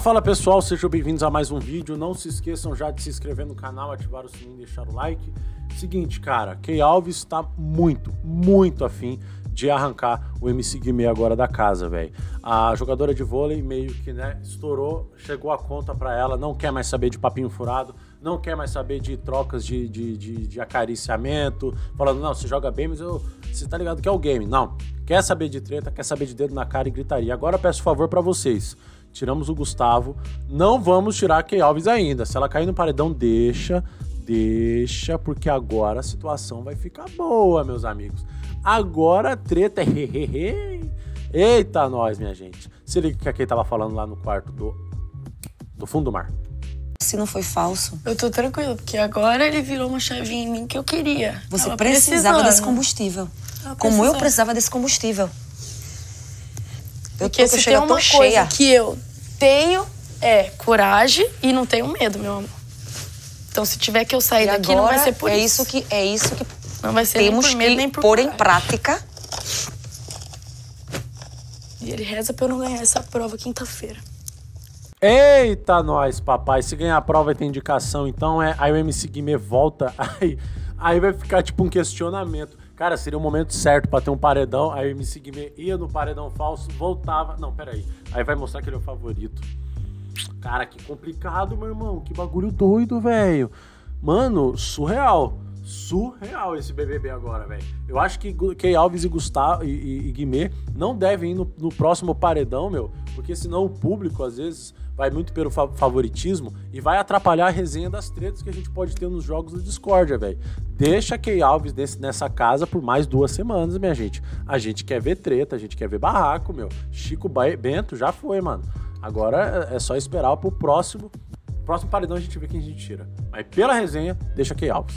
Fala pessoal, sejam bem-vindos a mais um vídeo. Não se esqueçam já de se inscrever no canal, ativar o sininho e deixar o like. Seguinte, cara, Key Alves tá muito afim de arrancar o MC Guimê agora da casa, velho. A jogadora de vôlei meio que, né, estourou, chegou a conta pra ela, não quer mais saber de papinho furado, não quer mais saber de trocas de acariciamento, falando, não, você joga bem, mas você tá ligado que é o game. Não, quer saber de treta, quer saber de dedo na cara e gritaria. Agora peço favor pra vocês. Tiramos o Gustavo, não vamos tirar a Key Alves ainda. Se ela cair no paredão, deixa, porque agora a situação vai ficar boa, meus amigos. Agora a treta é... Eita, nós, minha gente. Se liga que a Key tava falando lá no quarto do fundo do mar. Se não foi falso... Eu tô tranquilo, porque agora ele virou uma chavinha em mim que eu queria. Você precisava desse combustível. Como eu precisava desse combustível. Porque se tem uma coisa que eu tenho é coragem e não tenho medo, meu amor. Então se tiver que eu sair daqui não vai ser por isso. É isso que não vai ser temos que pôr em prática. E ele reza pra eu não ganhar essa prova quinta-feira. Eita, nós, papai. Se ganhar a prova tem indicação, então é... Aí o MC Guimê volta, aí vai ficar tipo um questionamento. Cara, seria o momento certo pra ter um paredão, aí o MC Guimê ia no paredão falso, voltava... Não, peraí. Aí vai mostrar que ele é o favorito. Cara, que complicado, meu irmão. Que bagulho doido, velho. Mano, surreal. Surreal esse BBB agora, velho. Eu acho que Key Alves e Gustavo e Guimê não devem ir no próximo paredão, meu. Porque senão o público, às vezes, vai muito pelo favoritismo e vai atrapalhar a resenha das tretas que a gente pode ter nos jogos do Discord, velho. Deixa Key Alves nessa casa por mais 2 semanas, minha gente. A gente quer ver treta, a gente quer ver barraco, meu. Chico Bento já foi, mano. Agora é só esperar pro próximo paredão a gente vê quem a gente tira. Mas pela resenha, deixa Key Alves.